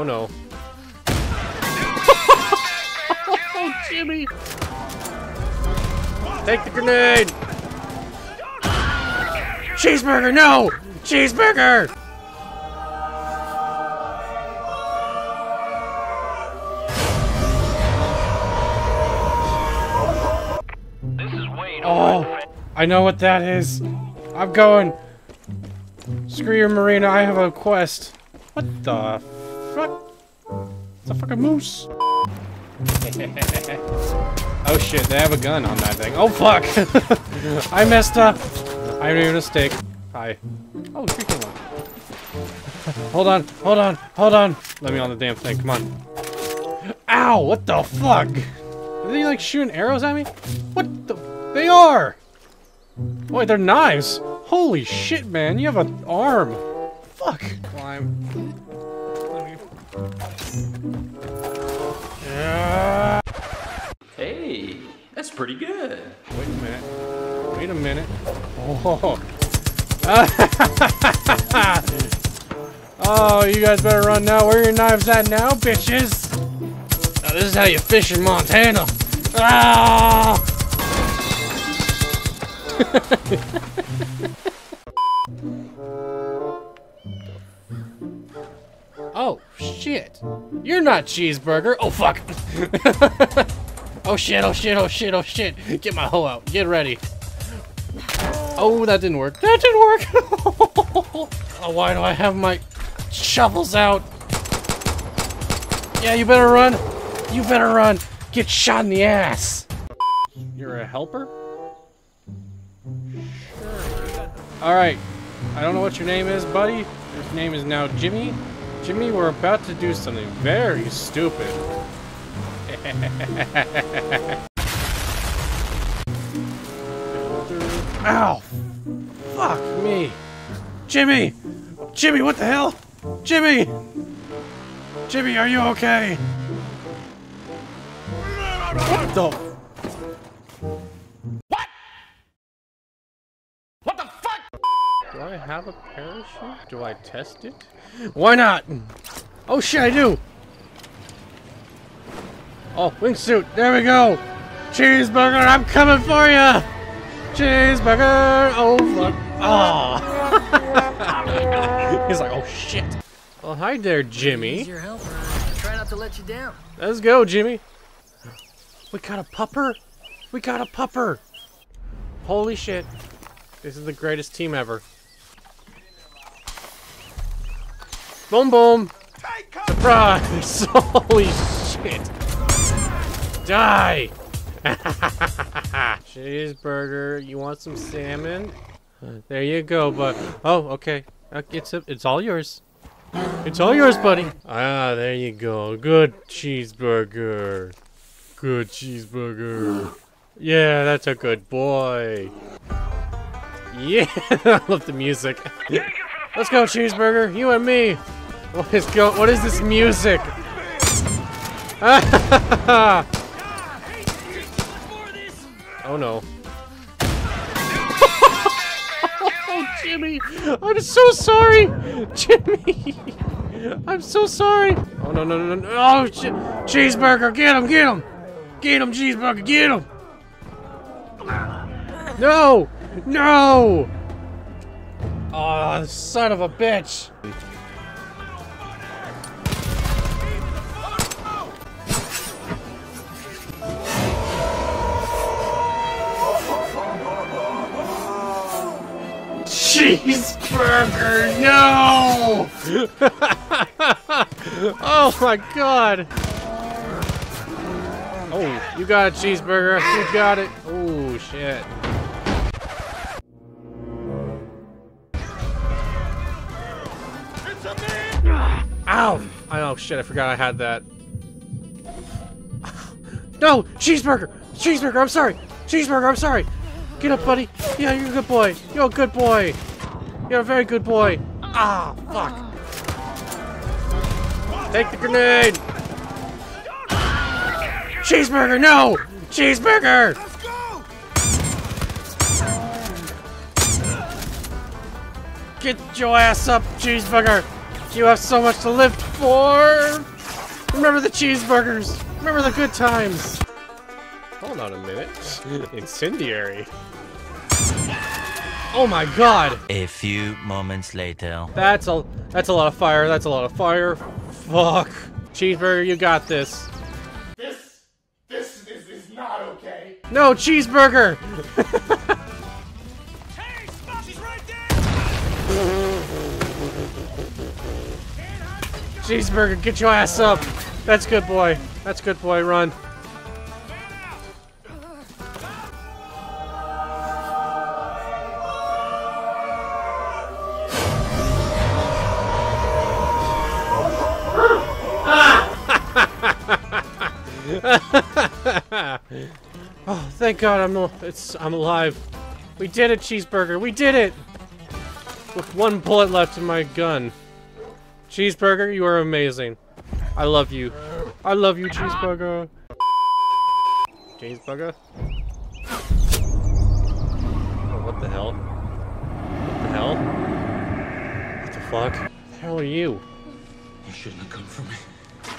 Oh no. Oh, Jimmy! Take the grenade! Cheeseburger, no! Cheeseburger! Oh, I know what that is. I'm going. Screw your marina, I have a quest. What the fuck? It's a fucking moose. Oh shit, they have a gun on that thing. Oh fuck! I messed up. I made a mistake. Hi. Oh, freaking one. Hold on, hold on, hold on. Let me on the damn thing, come on. Ow, what the fuck? Are they like shooting arrows at me? What the? They are! Boy, they're knives! Holy shit, man, you have an arm! Fuck! Climb. Yeah. Hey, that's pretty good. Wait a minute. Wait a minute. Oh. Oh, you guys better run now. Where are your knives at now, bitches? Now, this is how you fish in Montana. Ah! Oh shit! You're not Cheeseburger. Oh fuck! Oh shit! Oh shit! Oh shit! Oh shit! Get my hoe out. Get ready. Oh, that didn't work. That didn't work. Oh, why do I have my shovels out? Yeah, you better run. You better run. Get shot in the ass. You're a helper? Sure. Alright, I don't know what your name is, buddy. Your name is now Jimmy. Jimmy, we're about to do something very stupid. Ow! Fuck me! Jimmy! Jimmy, what the hell? Jimmy! Jimmy, are you okay? What the? Do I have a parachute? Do I test it? Why not? Oh shit, I do! Oh, wingsuit! There we go! Cheeseburger, I'm coming for ya! Cheeseburger! Oh fuck! Oh. He's like, oh shit! Well, hi there, Jimmy. Here's your helper. I'll try not to let you down. Let's go, Jimmy. We got a pupper. We got a pupper. Holy shit! This is the greatest team ever. Boom boom! Surprise! Holy shit! Die! Cheeseburger, you want some salmon? There you go, bud. Oh, okay. It's all yours. It's all yours, buddy. Ah, there you go. Good Cheeseburger. Good Cheeseburger. Yeah, that's a good boy. Yeah, I love the music. Let's go, Cheeseburger. You and me. What is this music? Oh no. Oh, Jimmy. I'm so sorry, Jimmy. I'm so sorry. Oh no no no no. Oh, Cheeseburger, get him, get him, get him, Cheeseburger, get him. No. No! Oh, son of a bitch! Cheeseburger, no! Oh my god! Oh, you got it, Cheeseburger. You got it. Oh shit. Ow! Oh shit, I forgot I had that. No! Cheeseburger! Cheeseburger, I'm sorry! Cheeseburger, I'm sorry! Get up, buddy! Yeah, you're a good boy! You're a good boy! You're a very good boy! Ah, fuck! Take the grenade! Cheeseburger, no! Cheeseburger! Get your ass up, Cheeseburger! You have so much to live for! Remember the cheeseburgers! Remember the good times! Hold on a minute. Incendiary. Oh my god! A few moments later. That's a lot of fire. That's a lot of fire. Fuck. Cheeseburger, you got this. This is not okay. No, Cheeseburger! Hey, stop! She's right there! Cheeseburger, get your ass up! That's good boy. That's good boy, run. Oh, thank God I'm alive. We did it, Cheeseburger. We did it. With one bullet left in my gun. Cheeseburger, you are amazing. I love you. I love you, Cheeseburger. Cheeseburger? Oh, what the hell? What the hell? What the fuck? What the hell are you? You shouldn't have come for me. You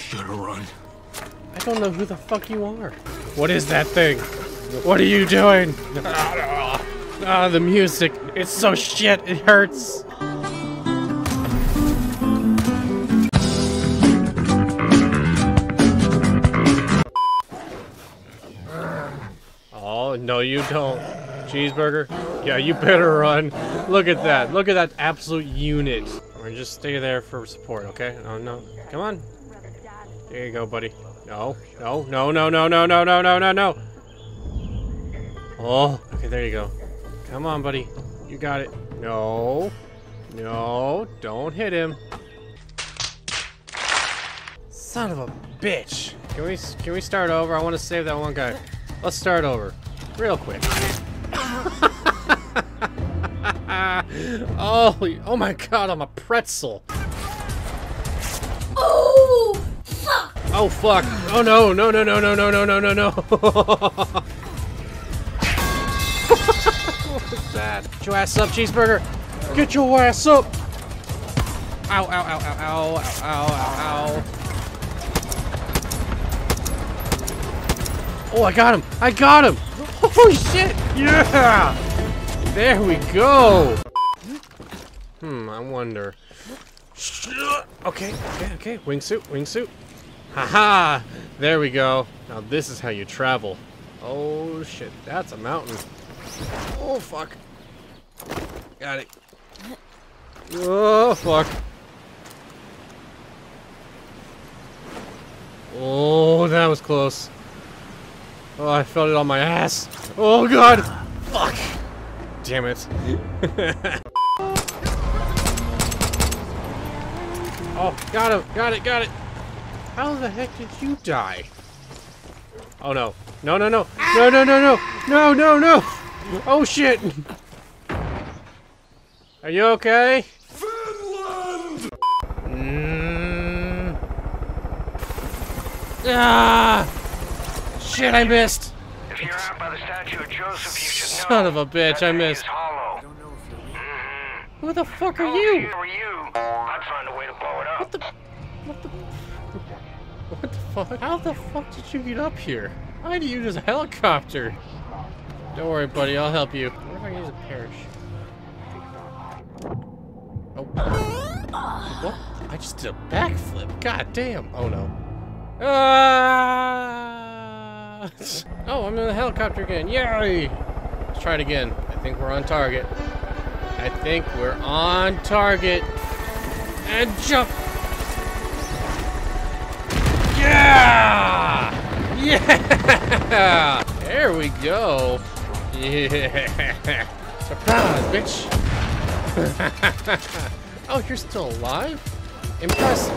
should have run. I don't know who the fuck you are. What is that thing? What are you doing? Ah, the music. It's so shit. It hurts. Oh, no you don't. Cheeseburger? Yeah, you better run. Look at that. Look at that absolute unit. Or just stay there for support, okay? Oh, no. Come on. There you go, buddy. No, no, no, no, no, no, no, no, no, no, no. Oh, okay, there you go. Come on, buddy. You got it. No, no, don't hit him. Son of a bitch. Can we start over? I want to save that one guy. Let's start over, real quick. Oh, oh my God, I'm a pretzel. Oh. Oh fuck! Oh no! No! No! No! No! No! No! No! No! No! What was that? Get your ass up, Cheeseburger! Get your ass up! Ow! Ow! Ow! Ow! Ow! Ow! Ow! Oh! I got him! I got him! Holy shit! Yeah! There we go. I wonder. Okay. Okay. Okay. Wingsuit. Wingsuit. Haha! There we go. Now this is how you travel. Oh shit, that's a mountain. Oh fuck. Got it. Oh fuck. Oh, that was close. Oh, I felt it on my ass. Oh god! Fuck! Damn it. Oh, got him! Got it! Got it! How the heck did you die? Oh no. No, no, no. No, no, no, no. No, no, no. Oh shit. Are you okay? Finland! Ah! Shit, I missed. If you're out by the statue of Joseph, you should know. Son of a bitch, I missed. Who the fuck are you? I'd find a way to blow it up. What the what the fuck? How the fuck did you get up here? Why do you use a helicopter? Don't worry, buddy. I'll help you. What if I use a parachute? Oh. What? I just did a backflip. God damn. Oh, no. Oh, I'm in the helicopter again. Yay! Let's try it again. I think we're on target. I think we're on target. And jump! Yeah! Yeah! There we go. Yeah! Surprise, bitch! Oh, you're still alive? Impressive.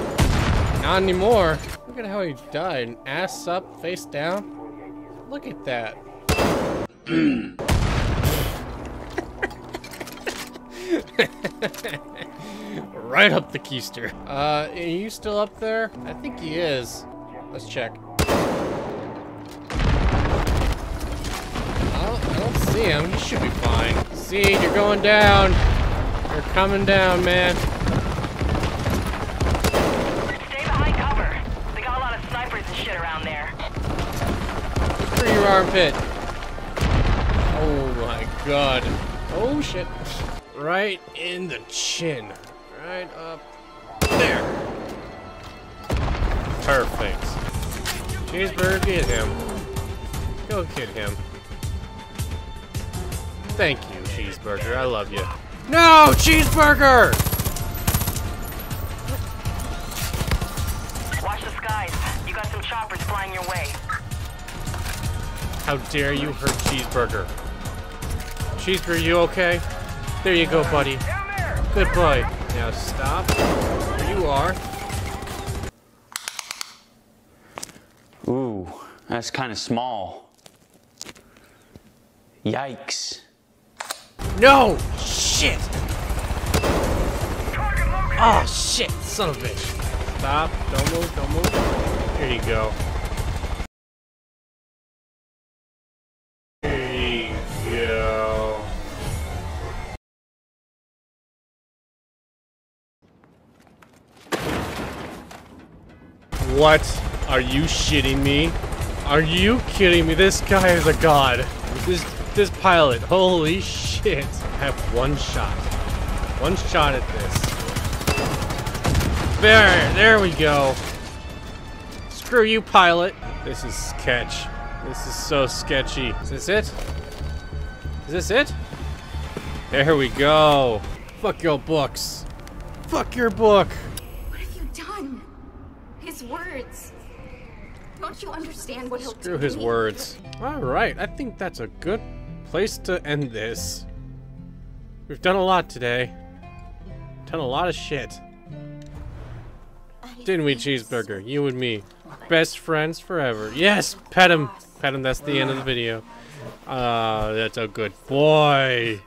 Not anymore. Look at how he died. Ass up, face down. Look at that. Right up the keister. Are you still up there? I think he is. Let's check. I don't see him. He should be fine. See, you're going down. You're coming down, man. snipers and shit around there. Through your armpit. Oh my god. Oh shit. Right in the chin. Right up there. Perfect. Cheeseburger, get him. Go get him. Thank you, Cheeseburger. I love you. No, Cheeseburger! Watch the skies. You got some choppers flying your way. How dare you hurt Cheeseburger? Cheeseburger, you okay? There you go, buddy. Good boy. Now stop. There you are. Ooh, that's kind of small. Yikes. No! Shit! Oh, shit, son of a bitch. Stop. Don't move, don't move. Here you go. What? Are you shitting me? Are you kidding me? This guy is a god. This pilot. Holy shit. I have one shot. One shot at this. There we go. Screw you, pilot. This is sketch. This is so sketchy. Is this it? Is this it? There we go. Fuck your books. Fuck your book. Words. Don't you understand what he'll do? Screw his words. Alright, I think that's a good place to end this. We've done a lot today. Done a lot of shit. Didn't we, Cheeseburger? You and me. Best friends forever. Yes! Pet him! Pet him, that's the end of the video. Ah, that's a good boy.